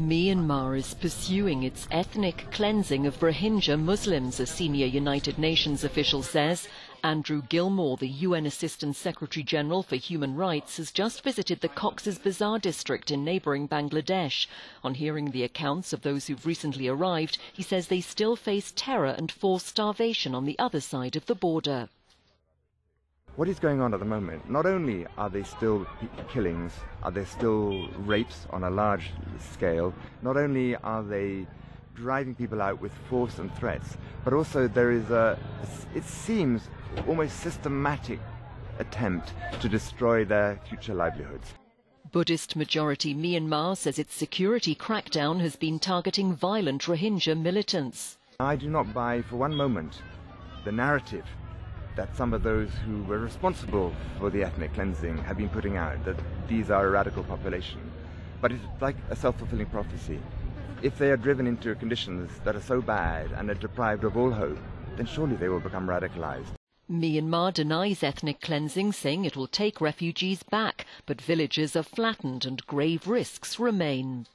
Myanmar is pursuing its ethnic cleansing of Rohingya Muslims, a senior United Nations official says. Andrew Gilmour, the UN Assistant Secretary-General for Human Rights, has just visited the Cox's Bazaar district in neighbouring Bangladesh. On hearing the accounts of those who've recently arrived, he says they still face terror and forced starvation on the other side of the border. What is going on at the moment? Not only are there still killings, are there still rapes on a large scale, not only are they driving people out with force and threats, but also there is it seems, almost systematic attempt to destroy their future livelihoods. Buddhist-majority Myanmar says its security crackdown has been targeting violent Rohingya militants. I do not buy for one moment the narrative that some of those who were responsible for the ethnic cleansing have been putting out, that these are a radical population. But it's like a self-fulfilling prophecy. If they are driven into conditions that are so bad and are deprived of all hope, then surely they will become radicalized. Myanmar denies ethnic cleansing, saying it will take refugees back, but villages are flattened and grave risks remain.